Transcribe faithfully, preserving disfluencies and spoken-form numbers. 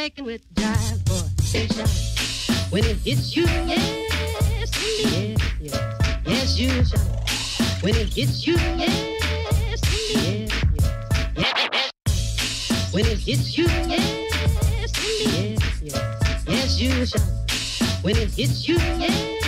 making with jive, boy, say jive. When it hits you, yes, indeed. Yes, yes, yes, you jive. When it hits you, yes, indeed. Yes, yes, yes. When it hits you, yes, indeed. Yes, yes, yes, you jive. When it hits you, yes.